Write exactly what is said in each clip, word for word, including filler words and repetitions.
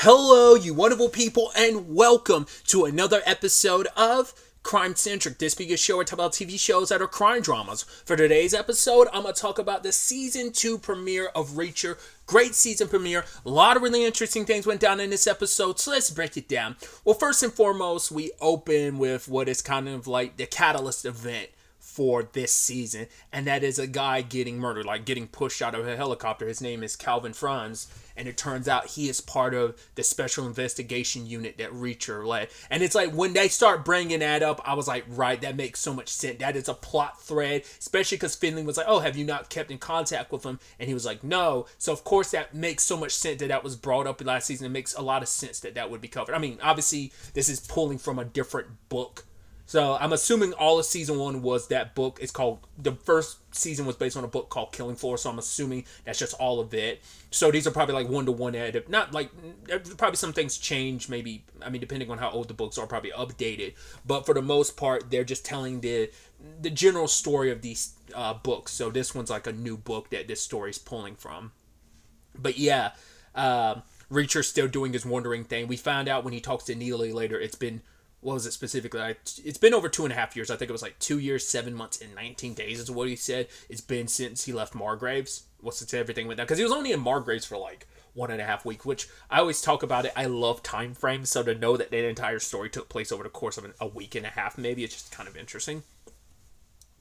Hello, you wonderful people, and welcome to another episode of Crime Centric. This is a show where I talk about T V shows that are crime dramas. For today's episode, I'm going to talk about the season two premiere of Reacher. Great season premiere. A lot of really interesting things went down in this episode, so let's break it down. Well, first and foremost, we open with what is kind of like the catalyst event for this season, and that is a guy getting murdered, like getting pushed out of a helicopter. His name is Calvin Franz, and it turns out he is part of the special investigation unit that Reacher led. And it's like, when they start bringing that up, I was like, right, that makes so much sense. That is a plot thread, especially because Finley was like, oh, have you not kept in contact with him? And he was like, no. So of course that makes so much sense that that was brought up in last season. It makes a lot of sense that that would be covered. I mean, obviously this is pulling from a different book, so I'm assuming all of season one was that book. It's called, the first season was based on a book called Killing Floor, so I'm assuming that's just all of it. So these are probably like one-to-one edit. Not like, probably some things change maybe, I mean, depending on how old the books are, probably updated. But for the most part, they're just telling the the general story of these uh, books. So this one's like a new book that this story's pulling from. But yeah, uh, Reacher's still doing his wandering thing. We found out when he talks to Neely later, it's been... what was it specifically? I, it's been over two and a half years. I think it was like two years, seven months, and nineteen days is what he said. It's been since he left Margraves. Well, since everything went down. Because he was only in Margraves for like one and a half weeks, which I always talk about it. I love time frames. So to know that that entire story took place over the course of an, a week and a half, maybe, it's just kind of interesting.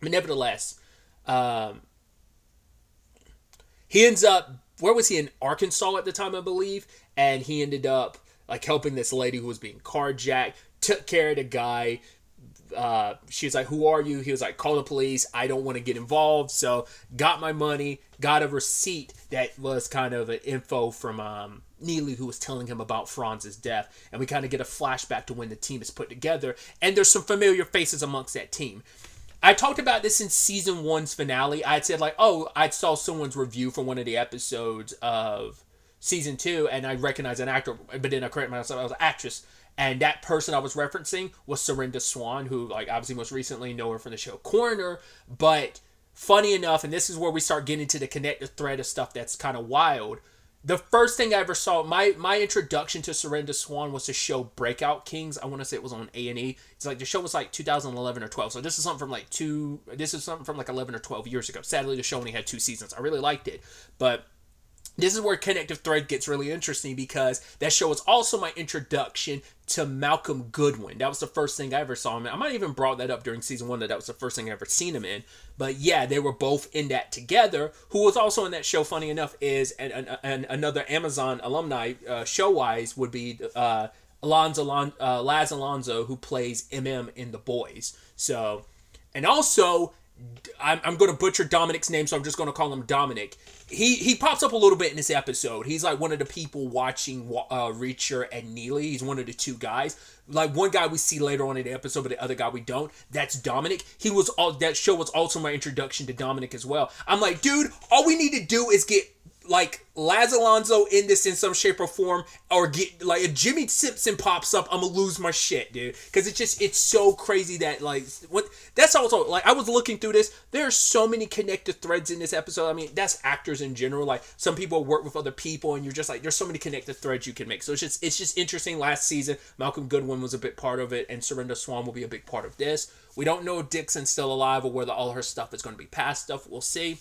But nevertheless, um, he ends up, where was he? In Arkansas at the time, I believe. And he ended up like helping this lady who was being carjacked. Took care of the guy. Uh, she was like, who are you? He was like, call the police. I don't want to get involved. So got my money, got a receipt that was kind of an info from um, Neely, who was telling him about Franz's death. And we kind of get a flashback to when the team is put together. And there's some familiar faces amongst that team. I talked about this in season one's finale. I had said like, oh, I saw someone's review for one of the episodes of season two, and I recognized an actor, but then I corrected myself. I was an actress. And that person I was referencing was Serinda Swan, who, like, obviously most recently know her from the show Coroner. But funny enough, and this is where we start getting to the connective thread of stuff that's kind of wild. The first thing I ever saw, my, my introduction to Serinda Swan was the show Breakout Kings. I want to say it was on A and E. It's like, the show was like two thousand eleven or twelve. So this is something from like two, this is something from like eleven or twelve years ago. Sadly, the show only had two seasons. I really liked it. But this is where connective thread gets really interesting, because that show was also my introduction to Malcolm Goodwin. That was the first thing I ever saw him in. I might have even brought that up during season one, that that was the first thing I ever seen him in. But yeah, they were both in that together. Who was also in that show, funny enough, is an, an, an, another Amazon alumni, uh, show-wise, would be uh, Laz Alonso, uh, Laz Alonso, who plays M M in The Boys. So, and also... I'm, I'm going to butcher Dominic's name, so I'm just going to call him Dominic. He he pops up a little bit in this episode. He's like one of the people watching uh, Reacher and Neely. He's one of the two guys. Like, one guy we see later on in the episode, but the other guy we don't. That's Dominic. He was all, that show was also my introduction to Dominic as well. I'm like, dude, all we need to do is get like Laz Alonso in this in some shape or form, or get like, if Jimmy Simpson pops up, I'm gonna lose my shit, dude, because it's just, it's so crazy that like, what, that's also like, I was looking through this, there are so many connected threads in this episode. I mean, that's actors in general, like some people work with other people, and you're just like, there's so many connected threads you can make. So it's just, it's just interesting. Last season Malcolm Goodwin was a big part of it, and Serinda Swan will be a big part of this. We don't know if Dixon's still alive or whether all her stuff is going to be past stuff. We'll see.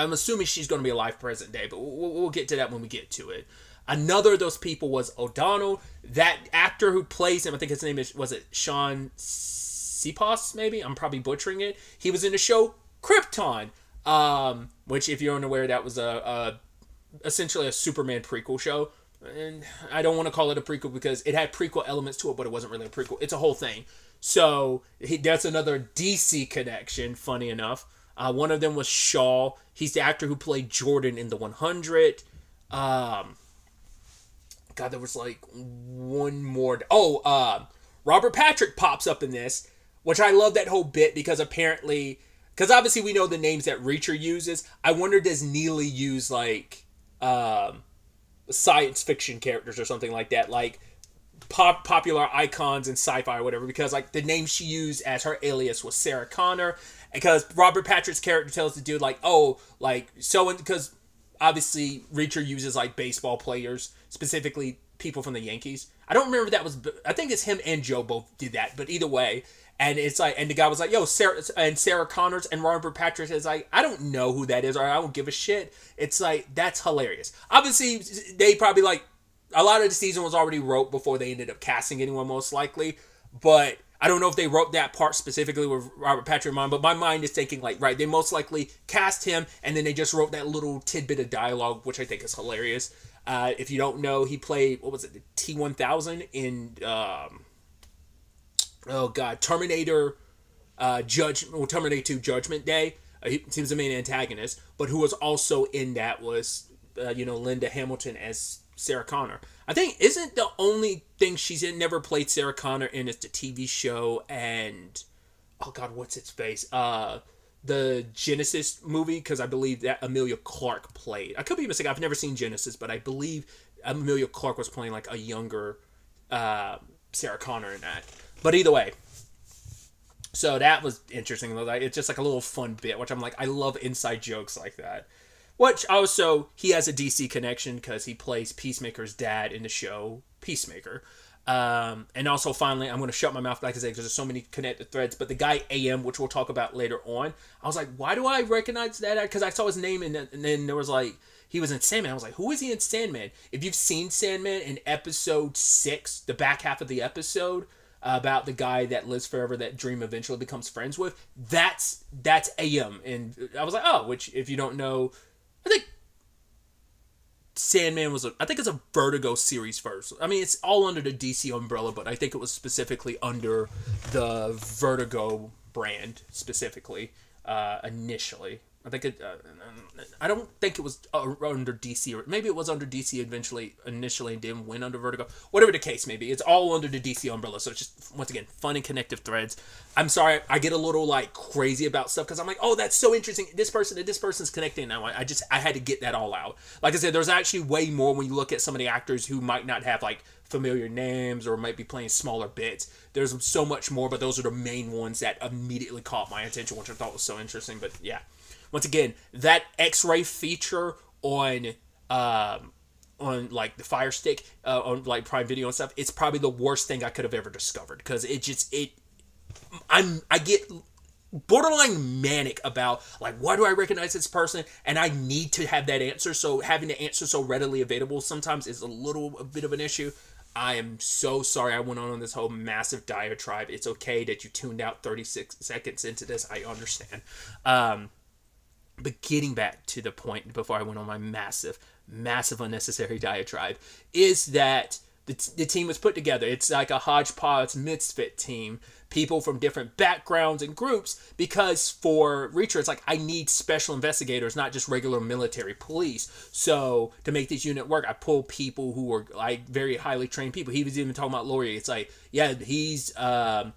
I'm assuming she's going to be alive present day, but we'll get to that when we get to it. Another of those people was O'Donnell. That actor who plays him, I think his name is, was it Sean Sipos, maybe? I'm probably butchering it. He was in the show Krypton, um, which, if you're unaware, that was a, a essentially a Superman prequel show. And I don't want to call it a prequel because it had prequel elements to it, but it wasn't really a prequel. It's a whole thing. So he, that's another D C connection, funny enough. Uh, one of them was Shaw. He's the actor who played Jordan in The one hundred. Um, God, there was like one more. Oh, uh, Robert Patrick pops up in this, which I love that whole bit, because apparently, because obviously we know the names that Reacher uses. I wonder, does Neely use like um, science fiction characters or something like that? Like pop popular icons in sci-fi or whatever, because like the name she used as her alias was Sarah Connor. Because Robert Patrick's character tells the dude, like, oh, like, so, because obviously Reacher uses like baseball players, specifically people from the Yankees. I don't remember if that was, I think it's him and Joe both did that, but either way. And it's like, and the guy was like, yo, Sarah, and Sarah Connor and Robert Patrick is like, I don't know who that is, or I don't give a shit. It's like, that's hilarious. Obviously, they probably like, a lot of the season was already wrote before they ended up casting anyone, most likely. But I don't know if they wrote that part specifically with Robert Patrick in mind, but my mind is thinking like, right, they most likely cast him, and then they just wrote that little tidbit of dialogue, which I think is hilarious. Uh, if you don't know, he played, what was it, the T one thousand in... Um, Oh god, Terminator, uh, Judge, well, Terminator two Judgment Day. Uh, he, he was the main antagonist, but who was also in that was, uh, you know, Linda Hamilton as Sarah Connor. I think isn't the only thing she's in, never played Sarah Connor in, is the T V show and oh god, what's its face? Uh, the Genesis movie, because I believe that Emilia Clarke played. I could be mistaken. I've never seen Genesis, but I believe Emilia Clarke was playing like a younger uh, Sarah Connor in that. But either way, so that was interesting. It's just like a little fun bit, which I'm like, I love inside jokes like that. Which also, he has a D C connection because he plays Peacemaker's dad in the show Peacemaker. Um, and also, finally, I'm going to shut my mouth back and say, because there's so many connected threads, but the guy A M, which we'll talk about later on, I was like, why do I recognize that? Because I saw his name, and then, and then there was like, he was in Sandman. I was like, who is he in Sandman? If you've seen Sandman in episode six, the back half of the episode... about the guy that lives forever, that Dream eventually becomes friends with. That's that's A M And I was like, oh, which, if you don't know, I think Sandman was, a, I think it's a Vertigo series first. I mean, it's all under the D C umbrella, but I think it was specifically under the Vertigo brand, specifically, uh, initially. I think it, uh, I don't think it was under D C, or maybe it was under D C eventually, initially, and then went under Vertigo. Whatever the case may be, it's all under the D C umbrella. So it's just, once again, fun and connective threads. I'm sorry, I get a little like crazy about stuff because I'm like, oh, that's so interesting. This person and this person's connecting now. I just, I had to get that all out. Like I said, there's actually way more when you look at some of the actors who might not have like familiar names or might be playing smaller bits. There's so much more, but those are the main ones that immediately caught my attention, which I thought was so interesting. But yeah. Once again, that X-ray feature on, um, on like the Fire Stick, uh, on like Prime Video and stuff, it's probably the worst thing I could have ever discovered, because it just it, I'm I get borderline manic about like, why do I recognize this person, and I need to have that answer. So having the answer so readily available sometimes is a little a bit of an issue. I am so sorry I went on on this whole massive diatribe. It's okay that you tuned out thirty-six seconds into this. I understand. Um, But getting back to the point before I went on my massive, massive unnecessary diatribe, is that the, t the team was put together. It's like a hodgepodge misfit team, people from different backgrounds and groups, because for Reacher, it's like, I need special investigators, not just regular military police. So to make this unit work, I pull people who are like very highly trained people. He was even talking about Laurie. It's like, yeah, he's... Um,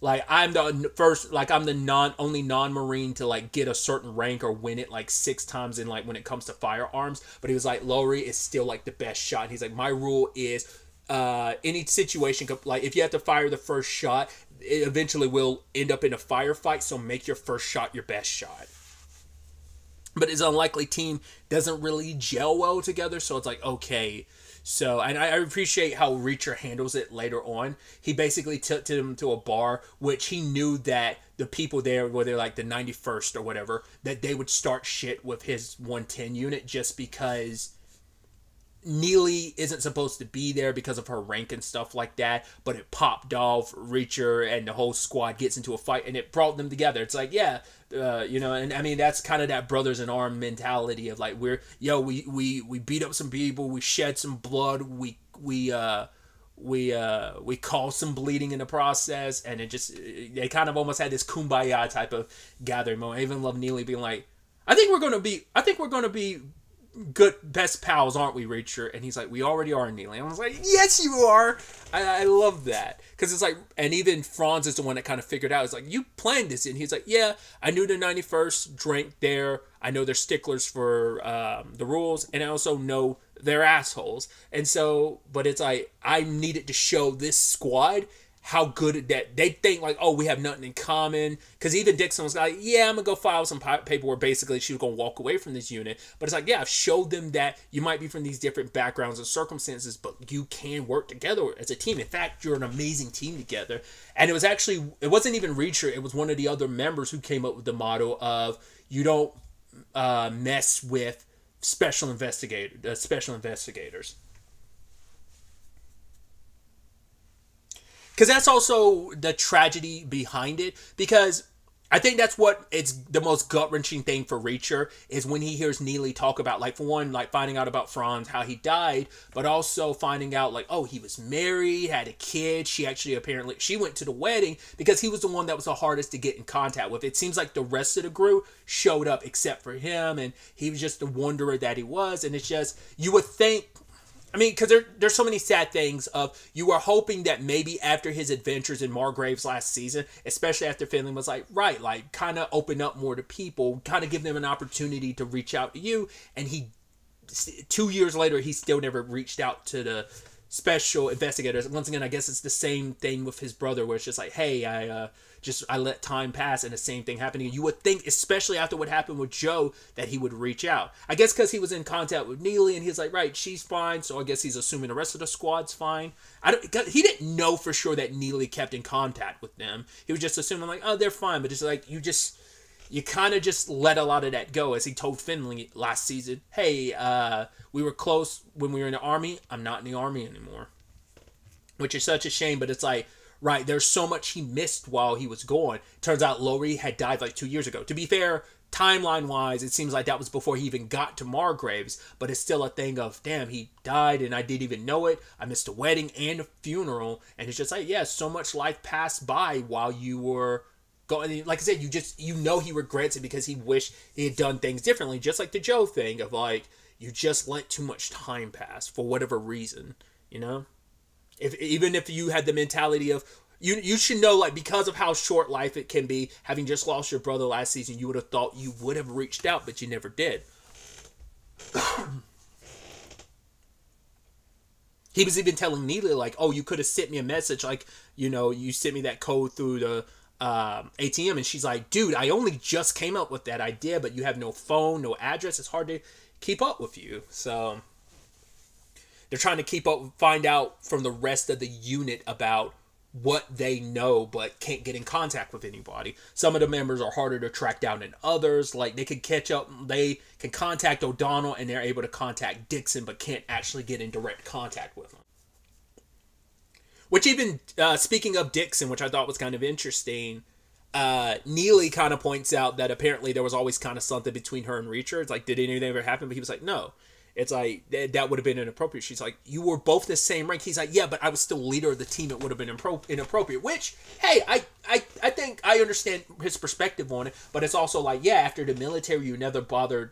Like, I'm the first, like, I'm the non, only non-Marine to, like, get a certain rank or win it, like, six times in, like, when it comes to firearms. But he was like, Laurie is still, like, the best shot. He's like, my rule is, uh, any situation, like, if you have to fire the first shot, it eventually will end up in a firefight. So make your first shot your best shot. But his unlikely team doesn't really gel well together. So it's like, okay... So, and I appreciate how Reacher handles it later on. He basically took him to a bar, which he knew that the people there, whether like the ninety-first or whatever, that they would start shit with his one ten unit just because Neely isn't supposed to be there because of her rank and stuff like that. But it popped off. Reacher and the whole squad gets into a fight, and it brought them together. It's like, yeah, uh, you know, and I mean, that's kind of that brothers in arm mentality of like, we're, yo, we, we, we beat up some people, we shed some blood, we, we, uh, we, uh, we caused some bleeding in the process. And it just, they kind of almost had this kumbaya type of gathering moment. I even love Neely being like, I think we're going to be, I think we're going to be good best pals, aren't we, Reacher? And he's like, we already are, Neely. And I was like, yes, you are. I, I love that, because it's like, and even Franz is the one that kind of figured out, it's like, you planned this. And he's like, yeah, I knew the ninety-first drank there, I know they're sticklers for um the rules, and I also know they're assholes. And so, but it's like, I needed to show this squad how good that they think, like, oh, we have nothing in common. Because even Dixon was like, yeah, I'm going to go file some paperwork. Basically, she was going to walk away from this unit. But it's like, yeah, I've showed them that you might be from these different backgrounds and circumstances, but you can work together as a team. In fact, you're an amazing team together. And it was actually, it wasn't even Reacher. It was one of the other members who came up with the motto of, you don't uh, mess with special investigator, uh, special investigators. Because that's also the tragedy behind it. Because I think that's what it's the most gut-wrenching thing for Reacher is when he hears Neely talk about, like, for one, like finding out about Franz, how he died, but also finding out, like, oh, he was married, had a kid. She actually apparently, she went to the wedding because he was the one that was the hardest to get in contact with. It seems like the rest of the group showed up except for him, and he was just the wanderer that he was. And it's just, you would think, I mean, because there, there's so many sad things of you are hoping that maybe after his adventures in Margraves last season, especially after Finley was like, right, like kind of open up more to people, kind of give them an opportunity to reach out to you. And he, two years later, he still never reached out to the special investigators. Once again, I guess it's the same thing with his brother where it's just like, hey, I uh, just, I let time pass and the same thing happened. You would think, especially after what happened with Joe, that he would reach out. I guess because he was in contact with Neely and he's like, right, she's fine. So I guess he's assuming the rest of the squad's fine. I don't, he didn't know for sure that Neely kept in contact with them. He was just assuming like, oh, they're fine. But it's like, you just, you kind of just let a lot of that go. As he told Finley last season, hey, uh, we were close when we were in the army. I'm not in the army anymore. Which is such a shame, but it's like, right, there's so much he missed while he was gone. Turns out Lowry had died like two years ago. To be fair, timeline-wise, it seems like that was before he even got to Margraves, but it's still a thing of, damn, he died and I didn't even know it. I missed a wedding and a funeral. And it's just like, yeah, so much life passed by while you were going. Like I said, you just, you know he regrets it because he wished he had done things differently, just like the Joe thing of like, you just let too much time pass for whatever reason, you know? If, even if you had the mentality of, you you should know, like, because of how short life it can be, having just lost your brother last season, you would have thought you would have reached out, but you never did. He was even telling Neely, like, oh, you could have sent me a message, like, you know, you sent me that code through the um, A T M, and she's like, dude, I only just came up with that idea, but you have no phone, no address, it's hard to keep up with you, so they're trying to keep up, find out from the rest of the unit about what they know, but can't get in contact with anybody. Some of the members are harder to track down than others. Like, they can catch up, they can contact O'Donnell, and they're able to contact Dixon, but can't actually get in direct contact with him. Which even, uh, speaking of Dixon, which I thought was kind of interesting, uh, Neely kind of points out that apparently there was always kind of something between her and Reacher. It's like, did anything ever happen? But he was like, no. It's like, that would have been inappropriate. She's like, you were both the same rank. He's like, yeah, but I was still leader of the team. It would have been inappropriate, which, hey, I, I, I think I understand his perspective on it, but it's also like, yeah, after the military, you never bothered,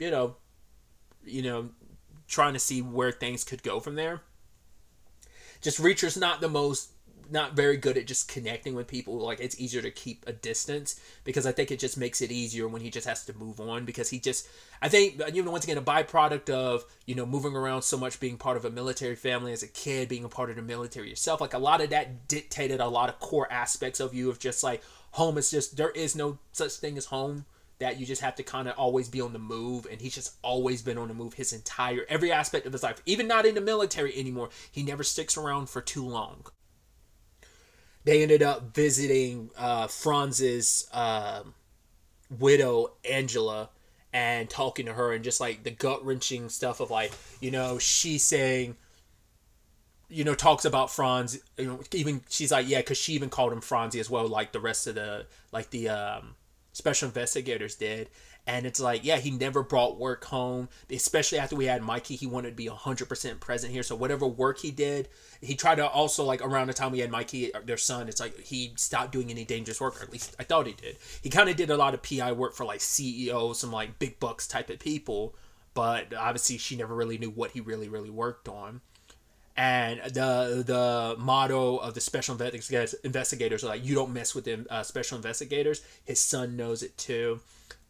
you know, you know, trying to see where things could go from there. Just Reacher's not the most, not very good at just connecting with people. Like, it's easier to keep a distance because I think it just makes it easier when he just has to move on, because he just, I think, you know, once again, a byproduct of, you know, moving around so much, being part of a military family as a kid, being a part of the military yourself, like a lot of that dictated a lot of core aspects of you, of just like home is just, there is no such thing as home, that you just have to kind of always be on the move. And he's just always been on the move his entire, every aspect of his life, even not in the military anymore. He never sticks around for too long. They ended up visiting uh, Franz's uh, widow, Angela, and talking to her, and just like the gut-wrenching stuff of like, you know, she's saying, you know, talks about Franz, you know, even she's like, yeah, because she even called him Franzi as well, like the rest of the, like the um, special investigators did. And it's like, yeah, he never brought work home, especially after we had Mikey. He wanted to be one hundred percent present here. So whatever work he did, he tried to also, like, around the time we had Mikey, their son, it's like he stopped doing any dangerous work, or at least I thought he did. He kind of did a lot of P I work for, like, C E Os, some, like, big bucks type of people. But obviously she never really knew what he really, really worked on. And the the motto of the special investigators are like, you don't mess with them, uh, special investigators. His son knows it, too.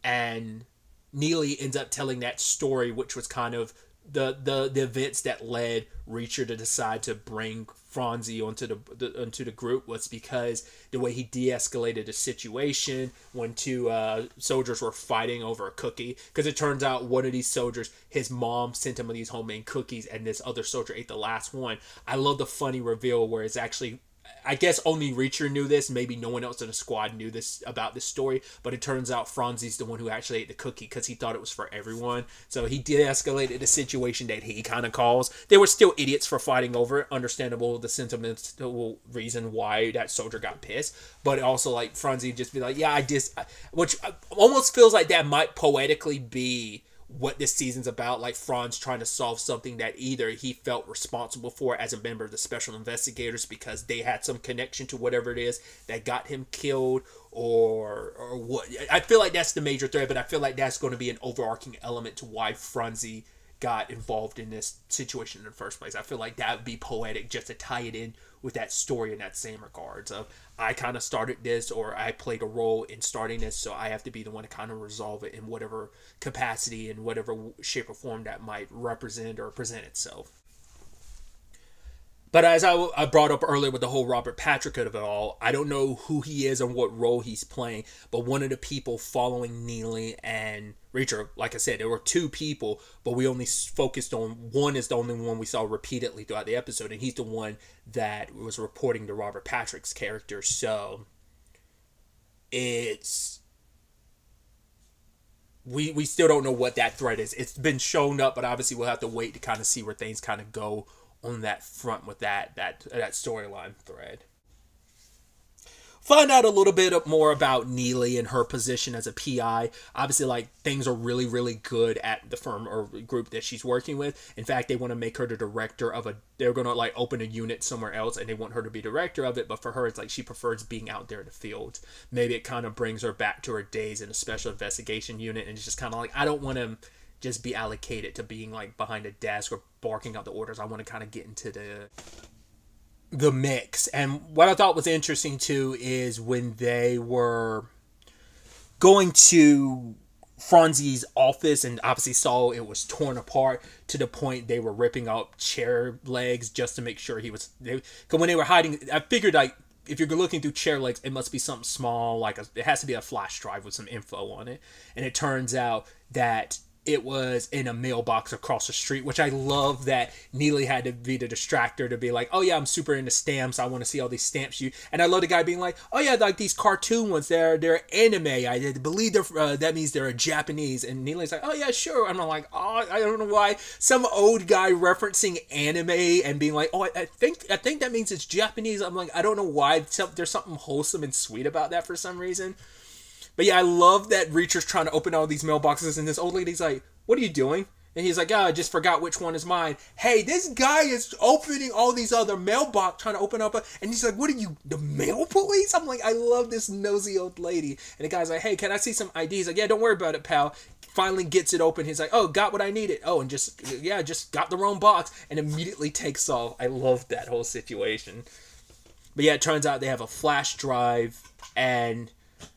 And Neely ends up telling that story, which was kind of the the the events that led Reacher to decide to bring Franzi onto the, the onto the group was because the way he de-escalated the situation when two uh, soldiers were fighting over a cookie. Because it turns out one of these soldiers, his mom sent him these homemade cookies, and this other soldier ate the last one. I love the funny reveal where it's actually, I guess only Reacher knew this. Maybe no one else in the squad knew this about this story. But it turns out Franzi's the one who actually ate the cookie because he thought it was for everyone. So he de-escalated a situation that he kind of calls. They were still idiots for fighting over it. Understandable, the sentimental reason why that soldier got pissed. But also, like, Franzi just be like, yeah, I just... Which almost feels like that might poetically be what this season's about, like Franz trying to solve something that either he felt responsible for as a member of the Special Investigators because they had some connection to whatever it is that got him killed, or or what. I feel like that's the major thread, but I feel like that's going to be an overarching element to why Franzi got involved in this situation in the first place. I feel like that would be poetic just to tie it in with that story in that same regards of I kind of started this, or I played a role in starting this, so I have to be the one to kind of resolve it in whatever capacity and whatever shape or form that might represent or present itself. But as I, I brought up earlier with the whole Robert Patrick of it all, I don't know who he is and what role he's playing, but one of the people following Neely and Reacher, like I said, there were two people, but we only focused on one. Is the only one we saw repeatedly throughout the episode, and he's the one that was reporting to Robert Patrick's character. So it's... We, we still don't know what that threat is. It's been shown up, but obviously we'll have to wait to kind of see where things kind of go on that front with that that that storyline thread. Find out a little bit more about Neely and her position as a P I. Obviously, like, things are really, really good at the firm or group that she's working with. In fact, they want to make her the director of a... They're going to, like, open a unit somewhere else, and they want her to be director of it. But for her, it's like she prefers being out there in the field. Maybe it kind of brings her back to her days in a special investigation unit. And it's just kind of like, I don't want to just be allocated to being, like, behind a desk or barking out the orders. I want to kind of get into the... the mix. And what I thought was interesting too is when they were going to Franzi's office and obviously saw it was torn apart to the point they were ripping up chair legs just to make sure he was... They, 'cause when they were hiding, I figured, like, if you're looking through chair legs, it must be something small, like a, it has to be a flash drive with some info on it. And it turns out that it was in a mailbox across the street, which I love that Neely had to be the distractor to be like, oh yeah, I'm super into stamps. I want to see all these stamps. You... And I love the guy being like, oh yeah, like these cartoon ones, they're, they're anime. I believe they're, uh, that means they're a Japanese. And Neely's like, oh yeah, sure. And I'm like, oh, I don't know why some old guy referencing anime and being like, oh, I, I think, I think that means it's Japanese. I'm like, I don't know why there's something wholesome and sweet about that for some reason. But yeah, I love that Reacher's trying to open all these mailboxes, and this old lady's like, what are you doing? And he's like, oh, I just forgot which one is mine. Hey, this guy is opening all these other mailbox, trying to open up. A, and he's like, what are you, the mail police? I'm like, I love this nosy old lady. And the guy's like, hey, can I see some I D? He's like, yeah, don't worry about it, pal. Finally gets it open. He's like, oh, got what I needed. Oh, and just, yeah, just got the wrong box. And immediately takes off. I love that whole situation. But yeah, it turns out they have a flash drive, and...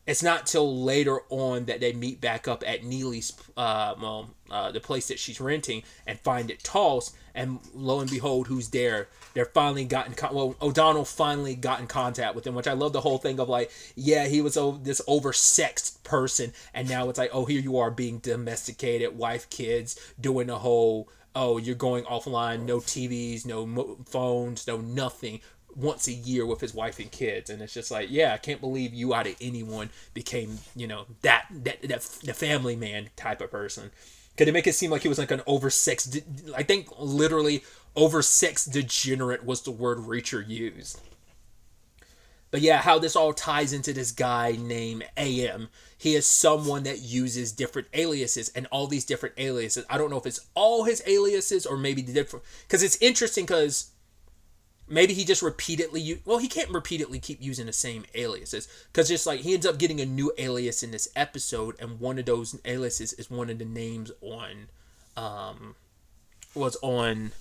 it's not till later on that they meet back up at Neely's, uh, well, uh, the place that she's renting, and find it tossed. And lo and behold, who's there? They're finally gotten, con well, O'Donnell finally got in contact with him, which I love the whole thing of like, yeah, he was oh, this oversexed person, and now it's like, oh, here you are being domesticated, wife, kids, doing the whole, oh, you're going offline, no T Vs, no mo phones, no nothing, once a year with his wife and kids. And it's just like, yeah, I can't believe you out of anyone became, you know, that that, that the family man type of person. Could it make it seem like he was like an oversexed... I think literally oversexed degenerate was the word Reacher used. But yeah, how this all ties into this guy named A M He is someone that uses different aliases, and all these different aliases, I don't know if it's all his aliases or maybe the different... Because it's interesting because... maybe he just repeatedly... Well, he can't repeatedly keep using the same aliases. Because just like he ends up getting a new alias in this episode. And one of those aliases is one of the names on... Um, was on...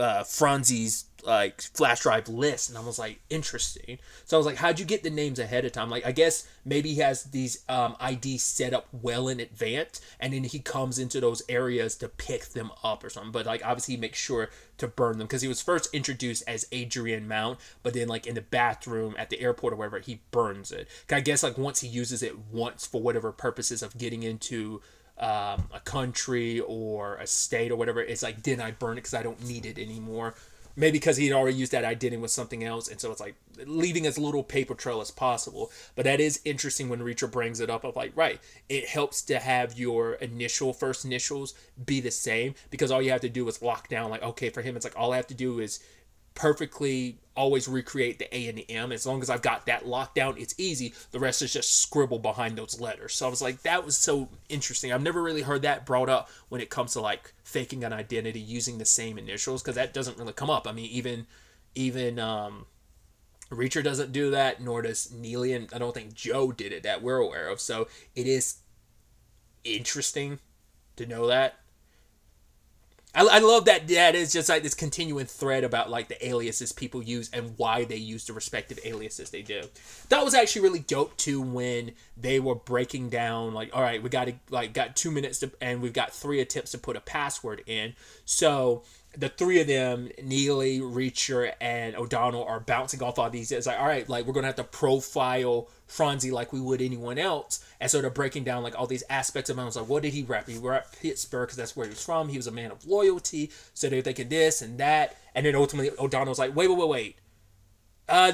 uh, Franzi's like flash drive list, and I was like, interesting. So I was like, how'd you get the names ahead of time? Like, I guess maybe he has these um I Ds set up well in advance, and then he comes into those areas to pick them up or something. But like, obviously he makes sure to burn them, because he was first introduced as Adrian Mount, but then like in the bathroom at the airport or wherever, he burns it. I guess like once he uses it once for whatever purposes of getting into um a country or a state or whatever, it's like, then I burn it because I don't need it anymore. Maybe because he'd already used that identity with something else, and so it's like leaving as little paper trail as possible. But that is interesting when Reacher brings it up of like, right, it helps to have your initial first initials be the same, because all you have to do is lock down, like, okay, for him, it's like, all I have to do is perfectly always recreate the A and M. As long as I've got that locked down, it's easy. The rest is just scribble behind those letters. So I was like, that was so interesting. I've never really heard that brought up when it comes to like faking an identity using the same initials, because that doesn't really come up. I mean, even even um Reacher doesn't do that, nor does Neely, and I don't think Joe did it that we're aware of. So it is interesting to know that. I, I love that that is just like this continuing thread about like the aliases people use and why they use the respective aliases they do. That was actually really dope too, when they were breaking down like, all right, we got to like got two minutes to, and we've got three attempts to put a password in. So the three of them, Neely, Reacher, and O'Donnell, are bouncing off all these. It's like, all right, like we're gonna have to profile Franzi like we would anyone else, and sort of breaking down like all these aspects of him. I was like, what did he rap? He rapped Pittsburgh because that's where he was from. He was a man of loyalty, so they were thinking this and that. And then ultimately, O'Donnell's like, wait, wait, wait, wait. Uh,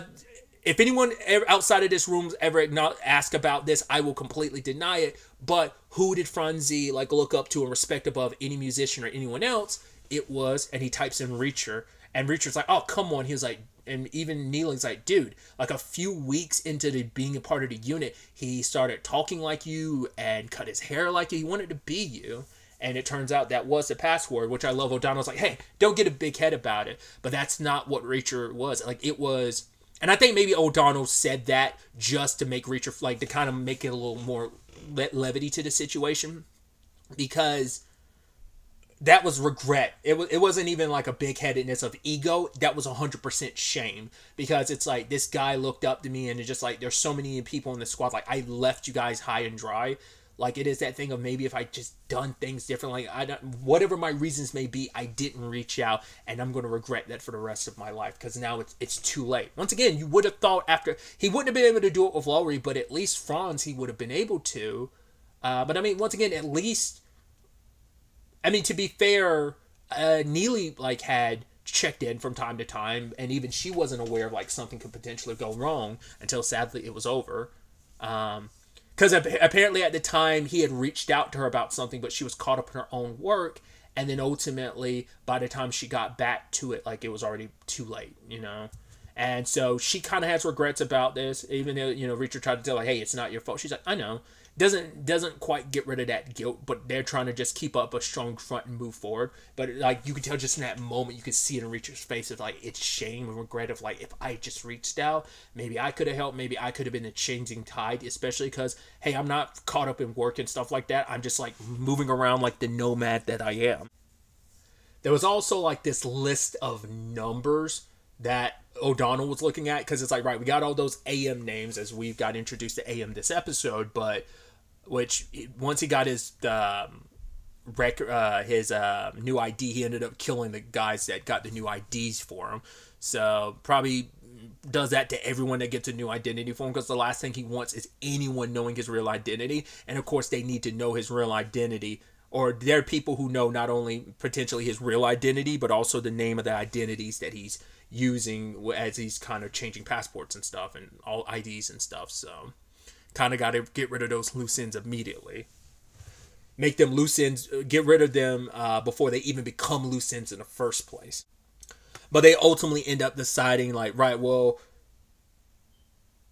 if anyone ever, outside of this room's ever not ask about this, I will completely deny it. But who did Franzi like look up to and respect above any musician or anyone else? It was, and he types in Reacher, and Reacher's like, oh, come on. He was like, and even Neely's like, dude, like a few weeks into the being a part of the unit, he started talking like you and cut his hair like you. He wanted to be you. And it turns out that was the password, which I love. O'Donnell's like, hey, don't get a big head about it. But that's not what Reacher was. Like, it was, and I think maybe O'Donnell said that just to make Reacher, like, to kind of make it a little more le levity to the situation, because that was regret. It, was, it wasn't even like a big-headedness of ego. That was one hundred percent shame, because it's like, this guy looked up to me, and it's just like, there's so many people in the squad. Like, I left you guys high and dry. Like, it is that thing of maybe if I just done things differently, like I don't, whatever my reasons may be, I didn't reach out, and I'm going to regret that for the rest of my life, because now it's it's too late. Once again, you would have thought after, he wouldn't have been able to do it with Lowry, but at least Franz, he would have been able to. Uh, but I mean, once again, at least, I mean, to be fair, uh, Neely, like, had checked in from time to time, and even she wasn't aware of, like, something could potentially go wrong until, sadly, it was over. Um, because apparently at the time, he had reached out to her about something, but she was caught up in her own work, and then ultimately, by the time she got back to it, like, it was already too late, you know? And so she kind of has regrets about this, even though, you know, Reacher tried to tell her, hey, it's not your fault. She's like, I know. Doesn't doesn't quite get rid of that guilt, but they're trying to just keep up a strong front and move forward. But like, you could tell just in that moment, you could see it in Reacher's face of like, it's shame and regret of like, if I just reached out, maybe I could have helped, maybe I could have been a changing tide, especially because, hey, I'm not caught up in work and stuff like that. I'm just like moving around like the nomad that I am. There was also like this list of numbers that O'Donnell was looking at, because it's like, right, we got all those A M names as we've got introduced to A M this episode, but which once he got his um, rec uh, his uh, new I D, he ended up killing the guys that got the new I Ds for him. So probably does that to everyone that gets a new identity for him, because the last thing he wants is anyone knowing his real identity. And of course, they need to know his real identity, or there are people who know not only potentially his real identity, but also the name of the identities that he's using as he's kind of changing passports and stuff and all I Ds and stuff. So kind of got to get rid of those loose ends immediately. Make them loose ends, get rid of them uh, before they even become loose ends in the first place. But they ultimately end up deciding like, right, well,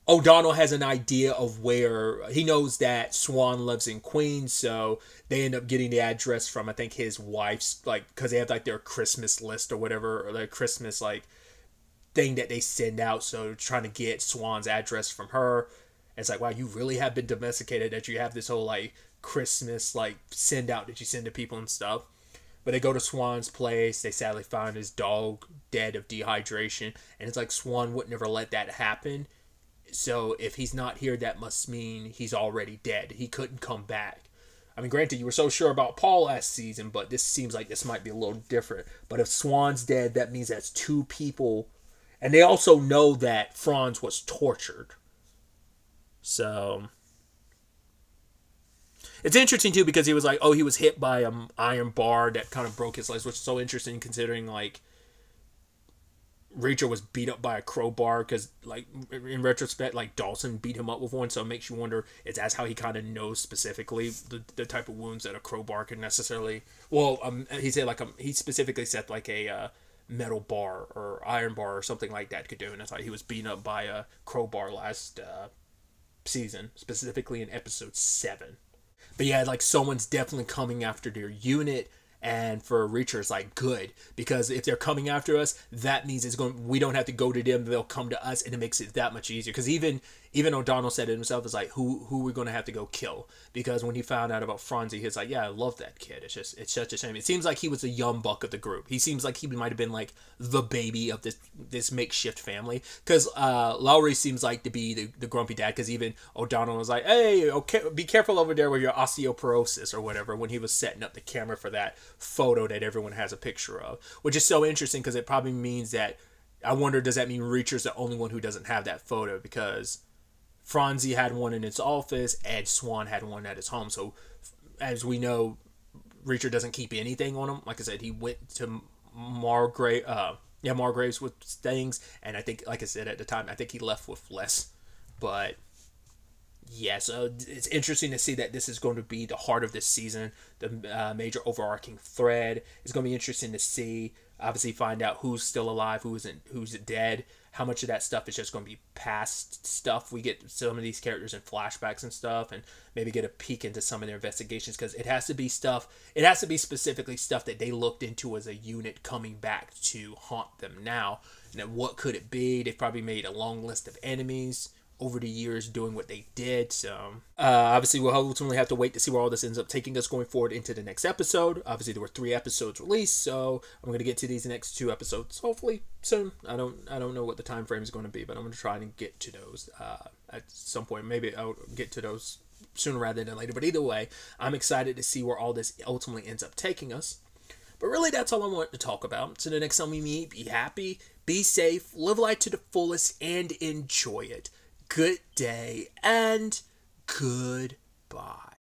O'Donnell has an idea of where he knows that Swan lives in Queens. So they end up getting the address from, I think, his wife's, like, cause they have like their Christmas list or whatever, or their Christmas like thing that they send out. So trying to get Swan's address from her. It's like, wow, you really have been domesticated that you have this whole like Christmas like send out that you send to people and stuff. But they go to Swan's place. They sadly find his dog dead of dehydration. And it's like Swan would never let that happen. So if he's not here, that must mean he's already dead. He couldn't come back. I mean, granted, you were so sure about Paul last season, but this seems like this might be a little different. But if Swan's dead, that means that's two people. And they also know that Franz was tortured. So it's interesting, too, because he was like, oh, he was hit by an iron bar that kind of broke his legs, which is so interesting considering, like, Reacher was beat up by a crowbar because, like, in retrospect, like, Dawson beat him up with one, so it makes you wonder if that's how he kind of knows specifically the, the type of wounds that a crowbar can necessarily... Well, um, he said, like, um, he specifically said, like, a uh, metal bar or iron bar or something like that could do, and that's how he was beaten up by a crowbar last uh, season, specifically in episode seven. But yeah, like, someone's definitely coming after their unit. And for Reacher, it's like, good. Because if they're coming after us, that means it's going. We don't have to go to them. They'll come to us, and it makes it that much easier. Because even even O'Donnell said it himself. It's like, who who we're going to have to go kill? Because when he found out about Franzi, he was like, yeah, I love that kid. It's just it's such a shame. It seems like he was the young buck of the group. He seems like he might have been like the baby of this this makeshift family. Because uh, Lowry seems like to be the, the grumpy dad. Because even O'Donnell was like, hey, okay, be careful over there with your osteoporosis or whatever. When he was setting up the camera for that photo that everyone has a picture of, which is so interesting because it probably means that I wonder, does that mean Reacher's the only one who doesn't have that photo? Because Franzi had one in his office, Ed Swan had one at his home. So as we know, Reacher doesn't keep anything on him. Like I said, he went to Margraves, uh, yeah, Margraves with things, and I think, like I said at the time, I think he left with less. But yeah, so it's interesting to see that this is going to be the heart of this season, the uh, major overarching thread. It's going to be interesting to see, obviously, find out who's still alive, who isn't, who's dead, how much of that stuff is just going to be past stuff. We get some of these characters in flashbacks and stuff, and maybe get a peek into some of their investigations, because it has to be stuff, it has to be specifically stuff that they looked into as a unit coming back to haunt them now. And what could it be? They've probably made a long list of enemies over the years doing what they did. So uh, obviously we'll ultimately have to wait to see where all this ends up taking us going forward into the next episode. Obviously there were three episodes released, so I'm going to get to these next two episodes hopefully soon. I don't I don't know what the time frame is going to be, but I'm going to try and get to those uh, at some point. Maybe I'll get to those sooner rather than later, but either way, I'm excited to see where all this ultimately ends up taking us. But really, that's all I want to talk about. So the next time we meet, be happy, be safe, live life to the fullest, and enjoy it. Good day and goodbye.